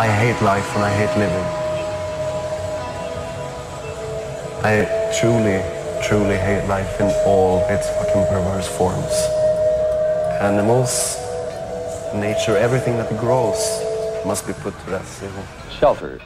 I hate life and I hate living. I truly, truly hate life in all its fucking perverse forms. Animals, nature, everything that grows must be put to rest. Shelter.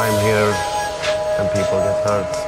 I'm here and people get hurt.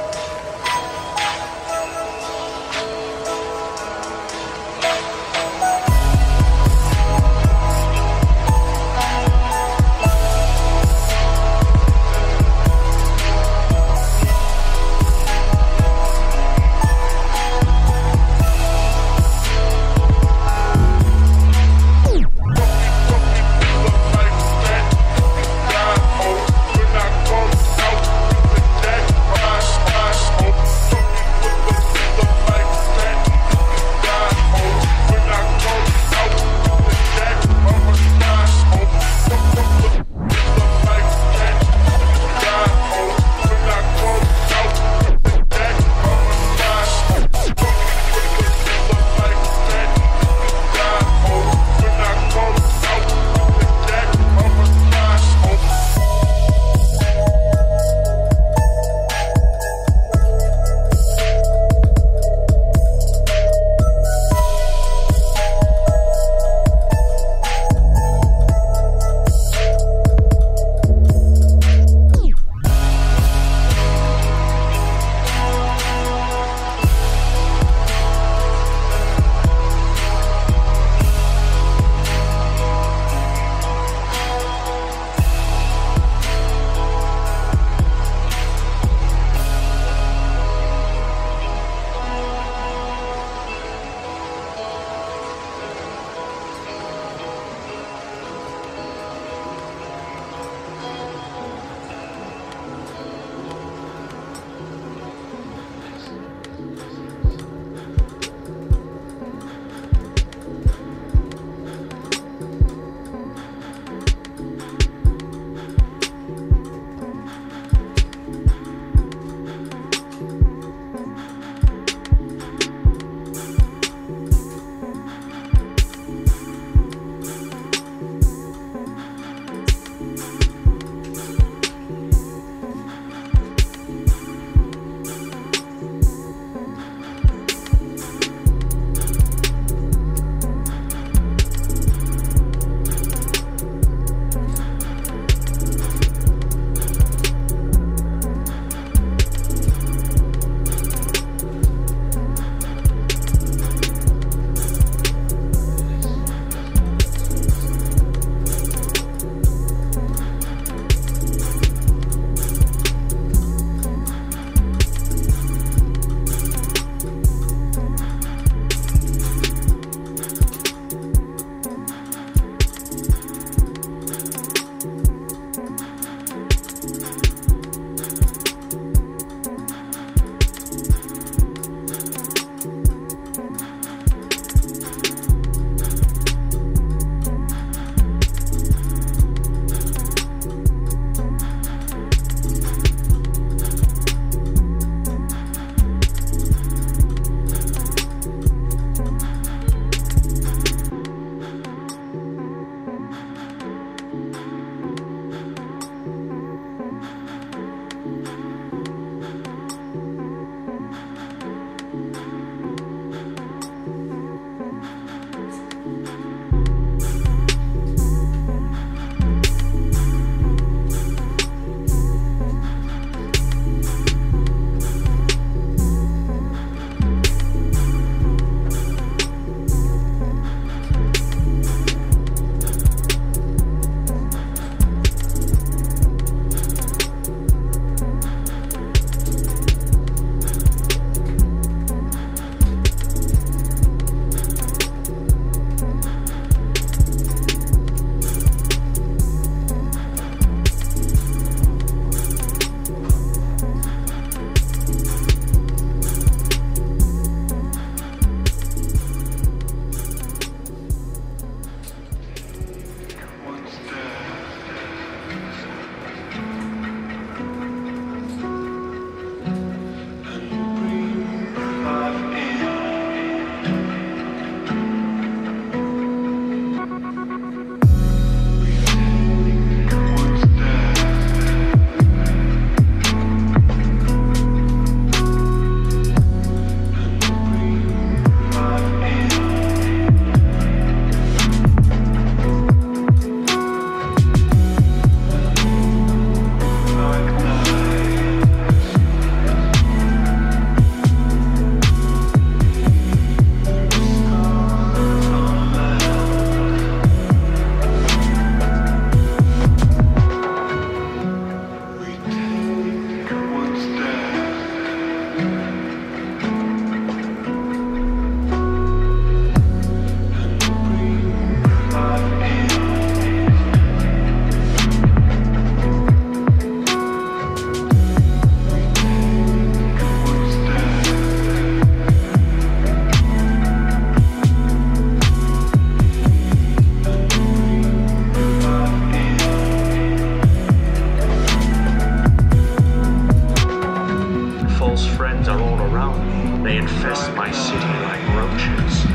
They infest my city like roaches,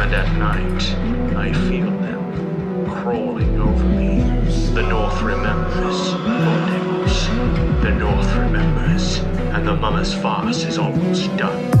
and at night I feel them crawling over me. The North remembers, Lord Devils. The North remembers, and the Mummer's farce is almost done.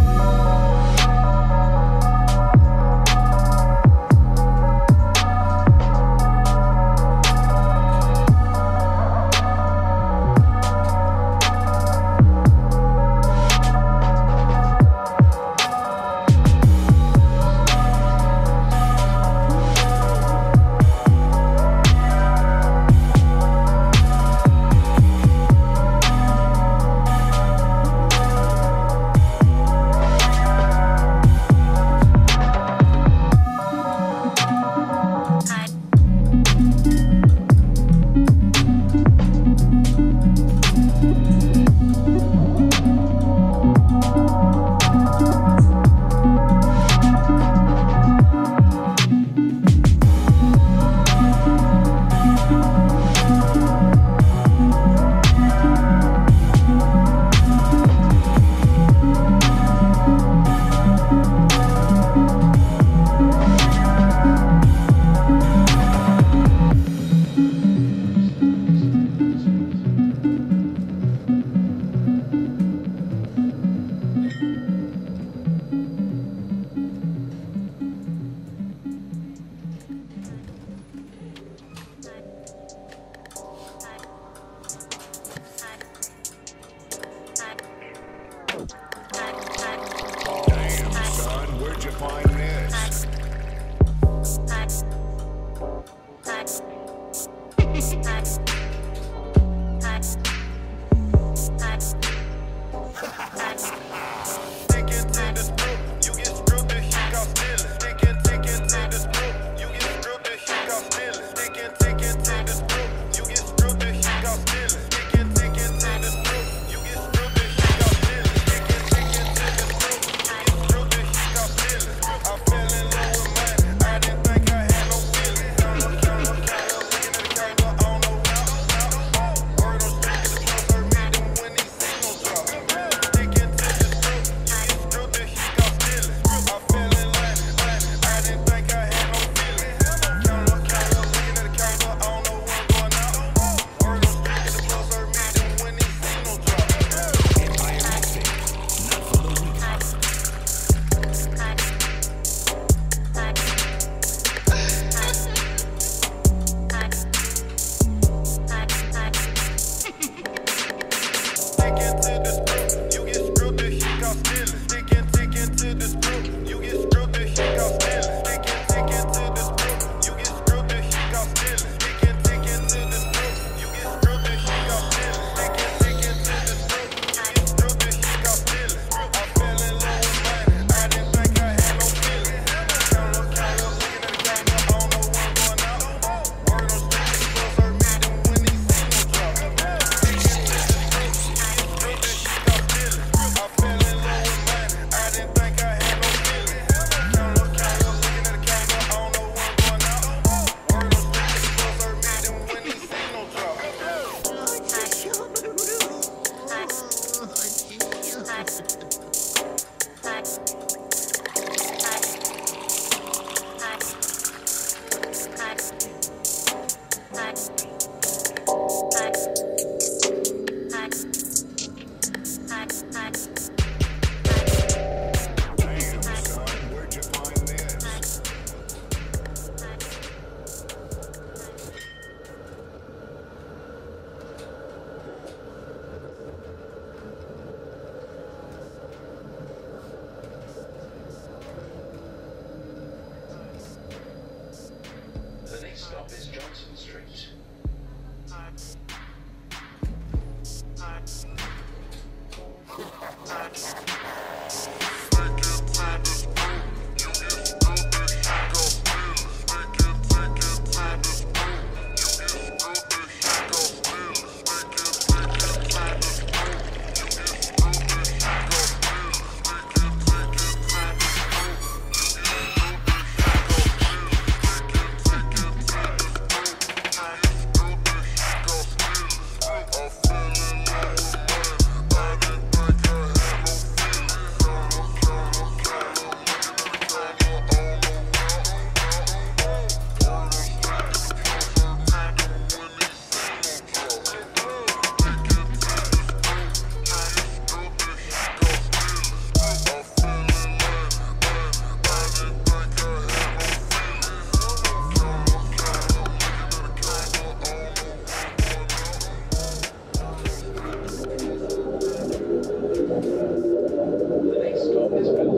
The next stop is Bell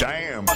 Damn.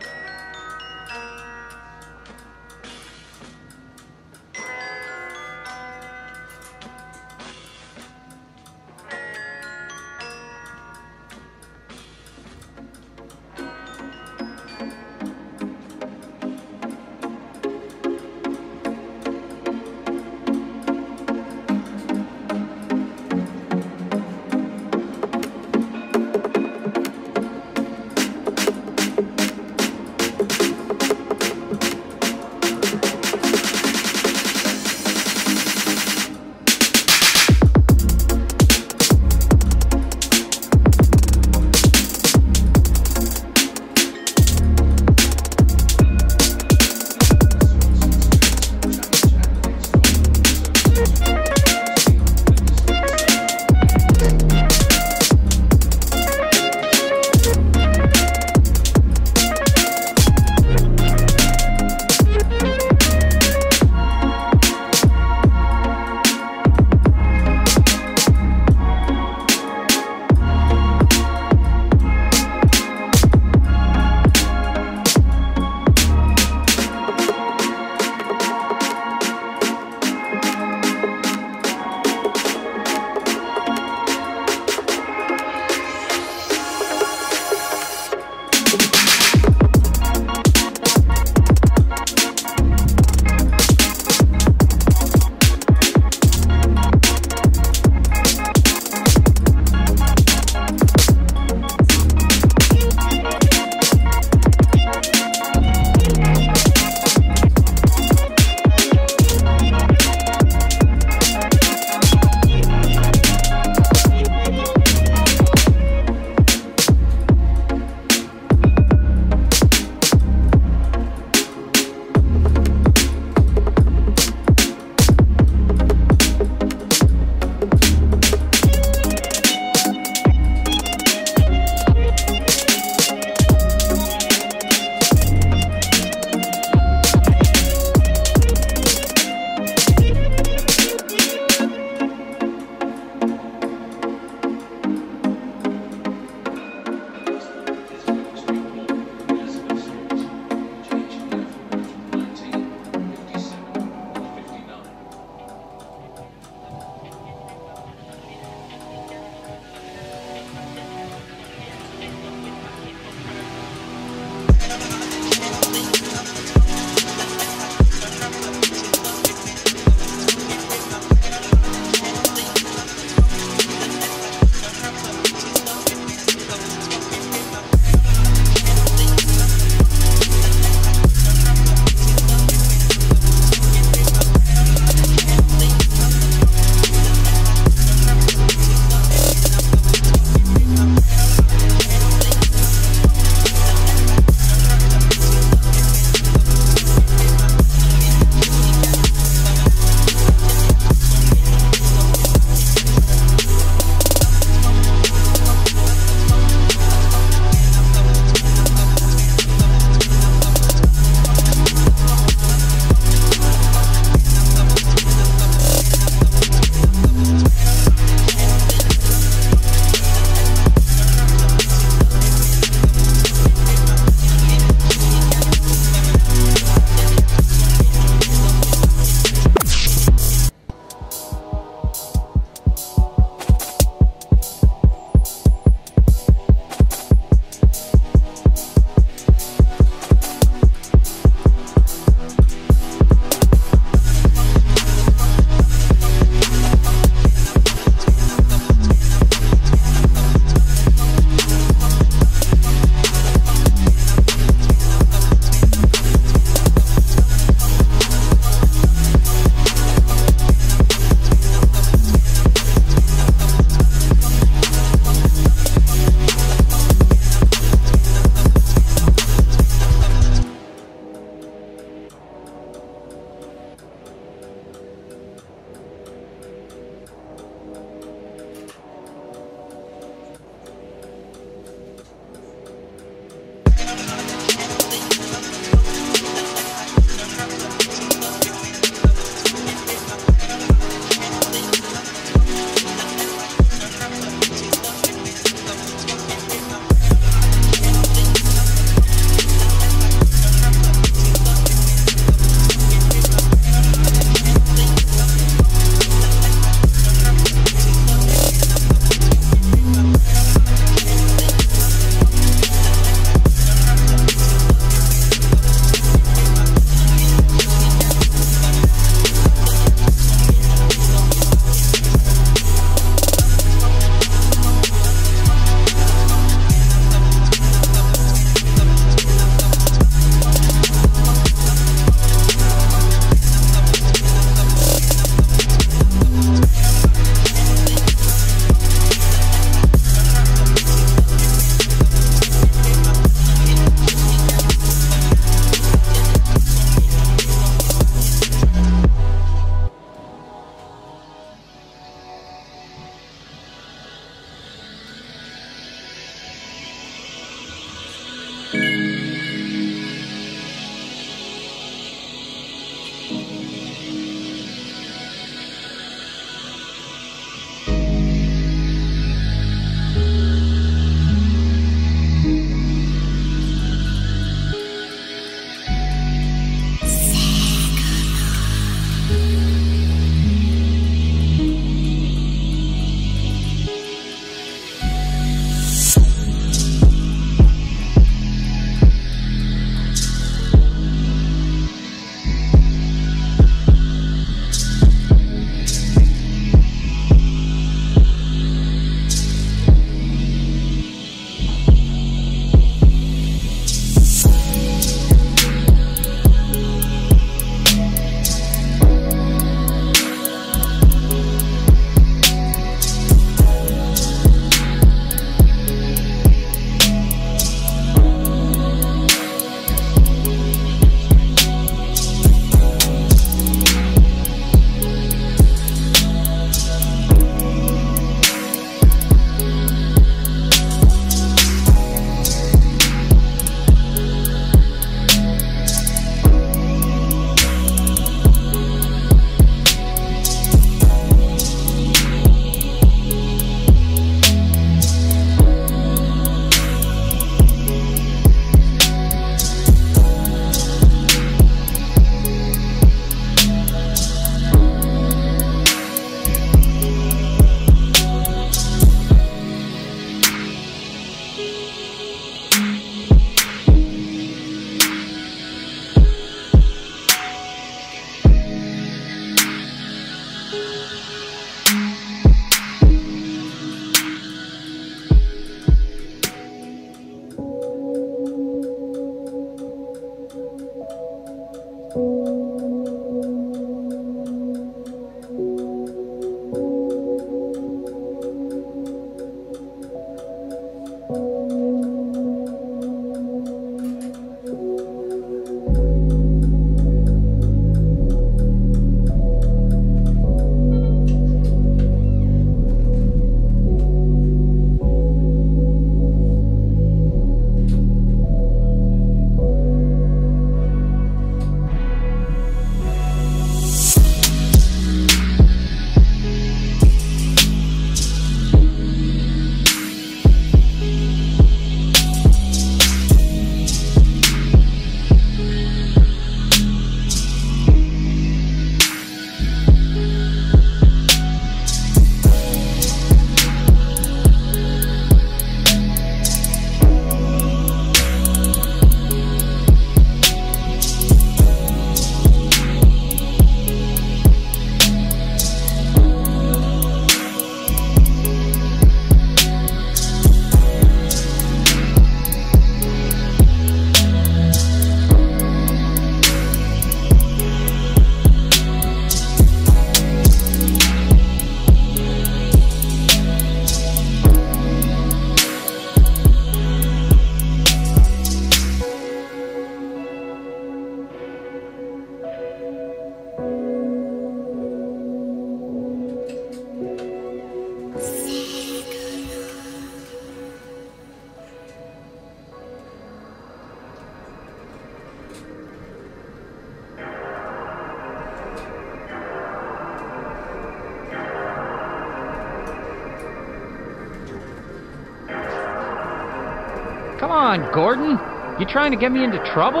on, Gordon. You trying to get me into trouble?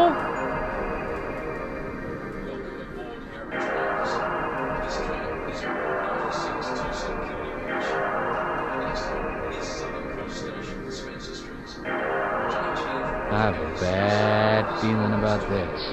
I have a bad feeling about this.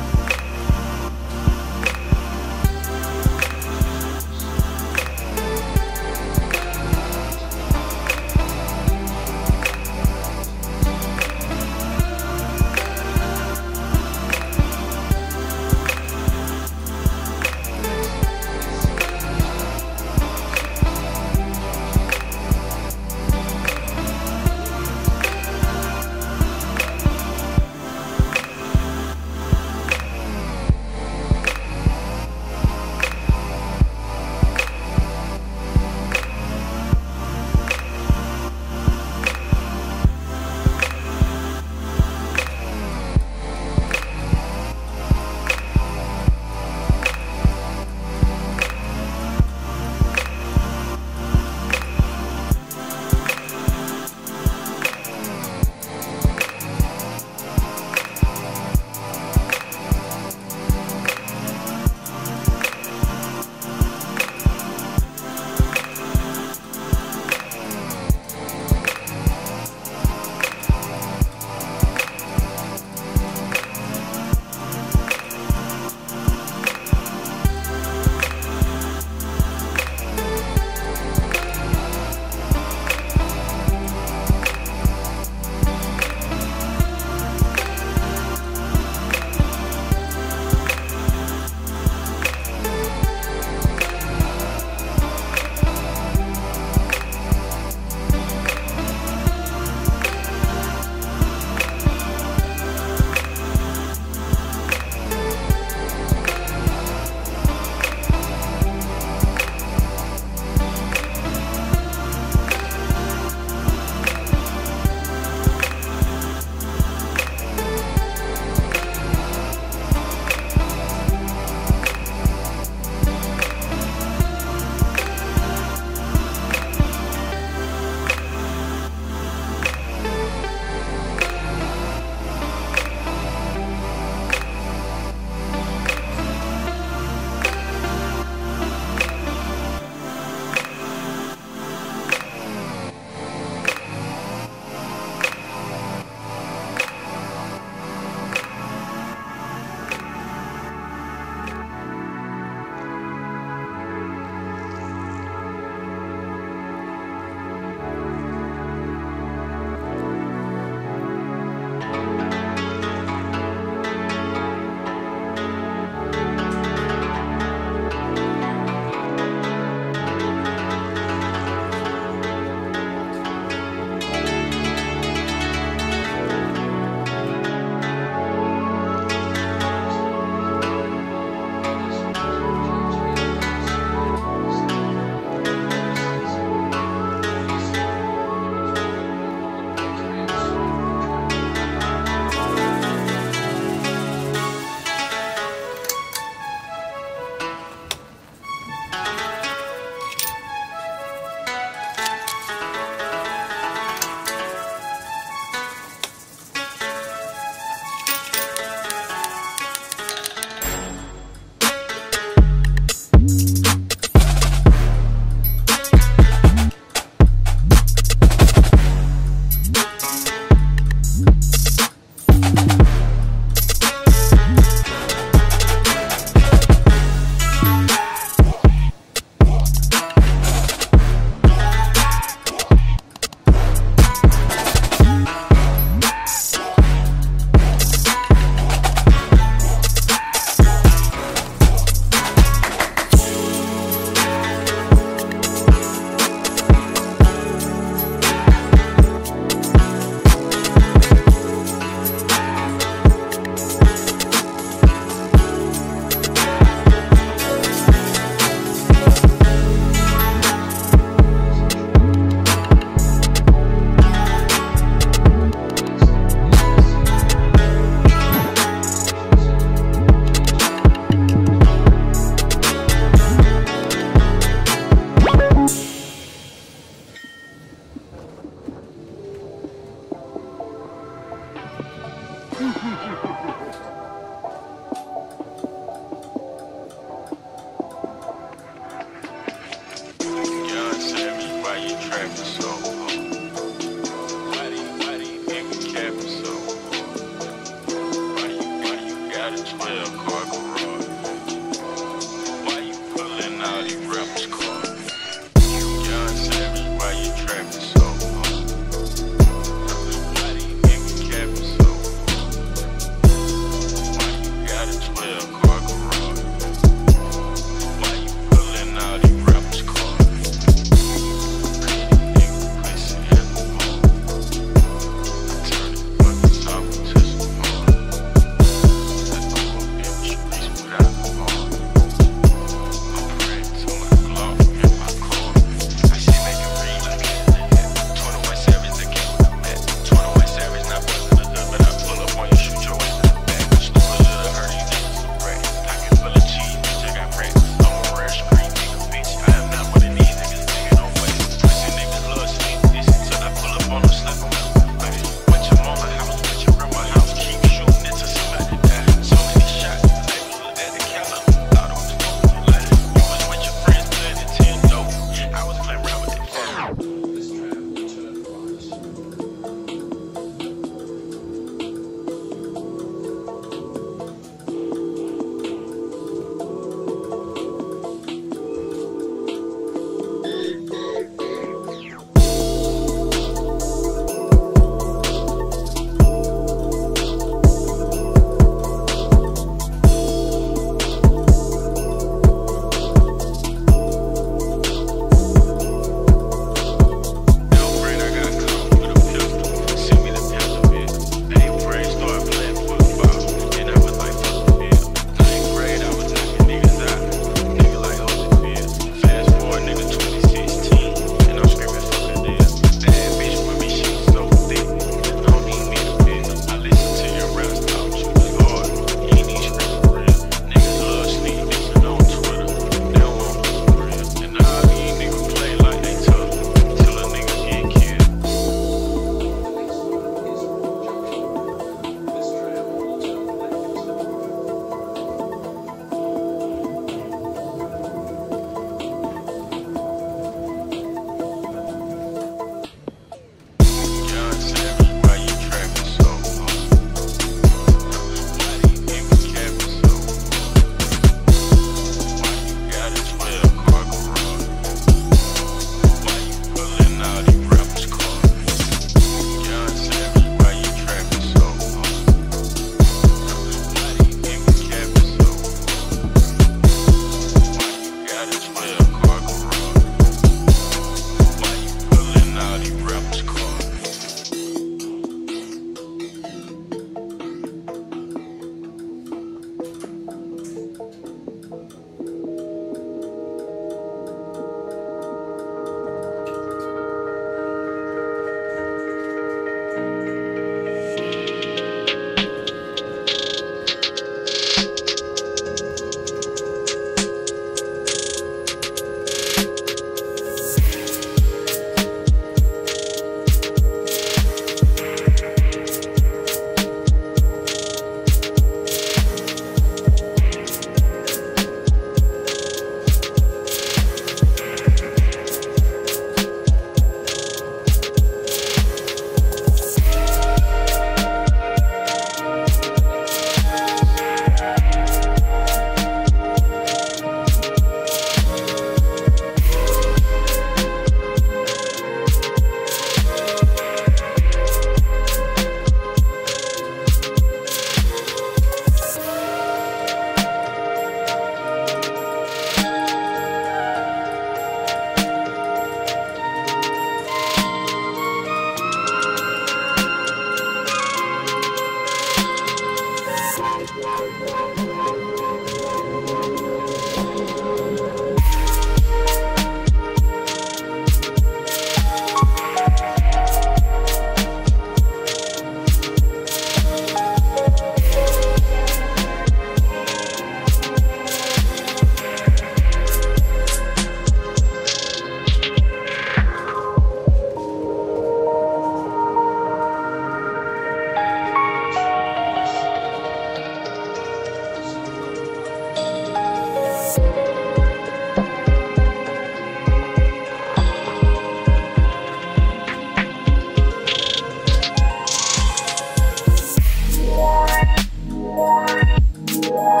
Yeah.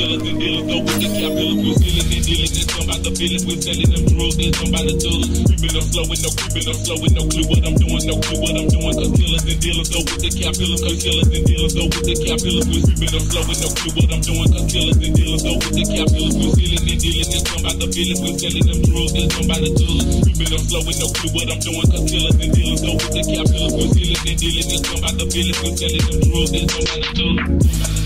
feelings, we dealing, don't with this cap feelings, we're stealing, they dealing, it's all about the feelings, we're selling them drugs, it's all about the dealers, creeping, I'm slow with no creeping, I'm slow with no clue what I'm doing, no clue what I'm doing, cause killers and dealers, don't with the cap feelings, cause killers and dealers, don't with the cap feelings, we're creeping, I'm slow with no clue what I'm doing, cause killers and dealers, don't with the cap feelings, we're stealing, they dealing, it's all about the feelings, we're selling them drugs, it's all about the dealers, creeping, I'm slow with no clue what I'm doing, cause killers and dealers, don't with the cap feelings, we're stealing, they dealing, it's all about the feelings, we're selling them drugs, it's all about the dealers.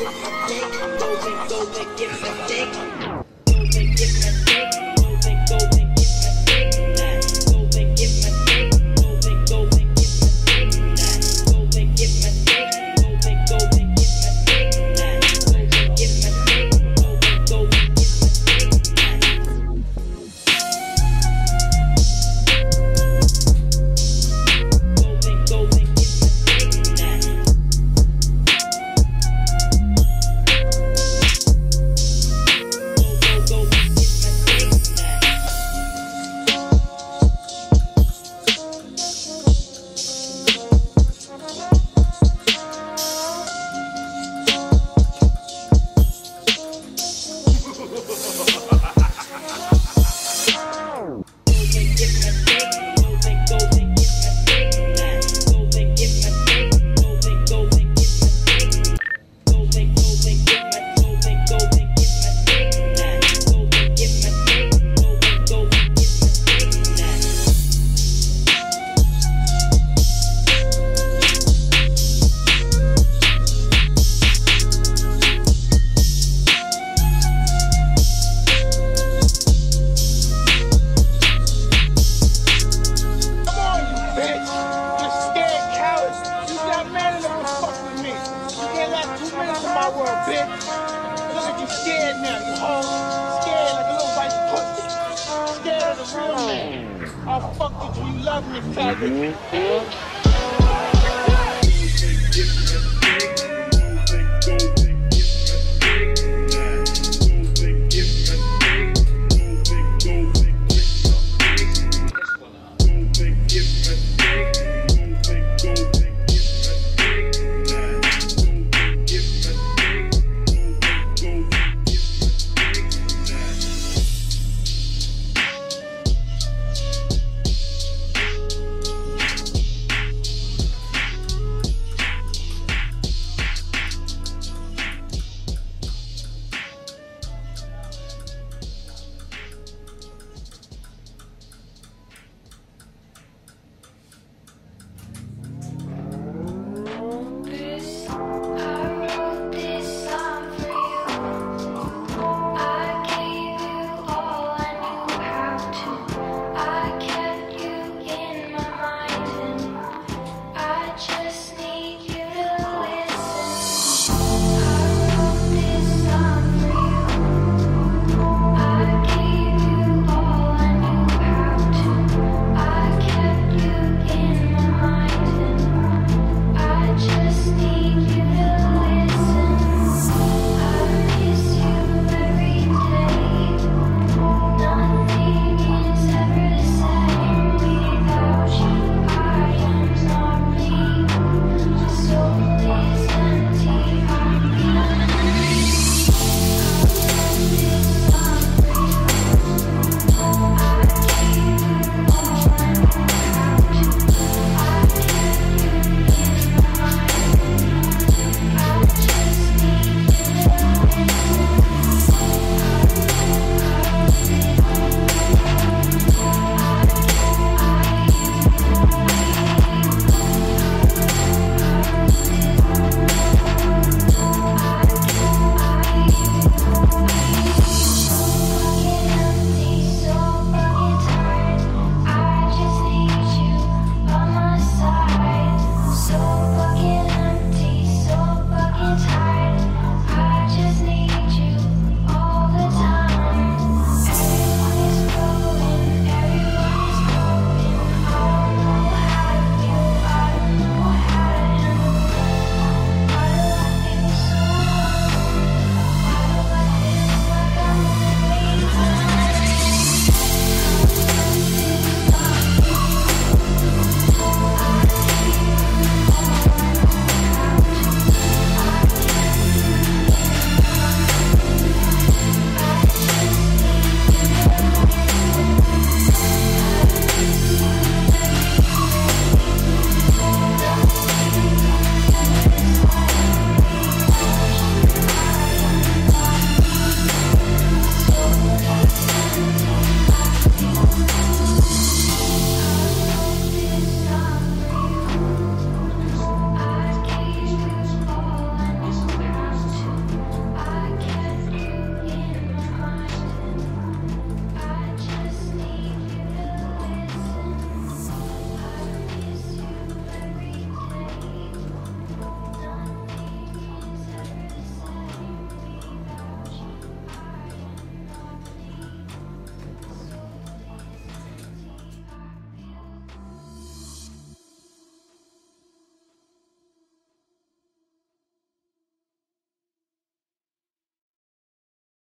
How fuck did you love me, faggot?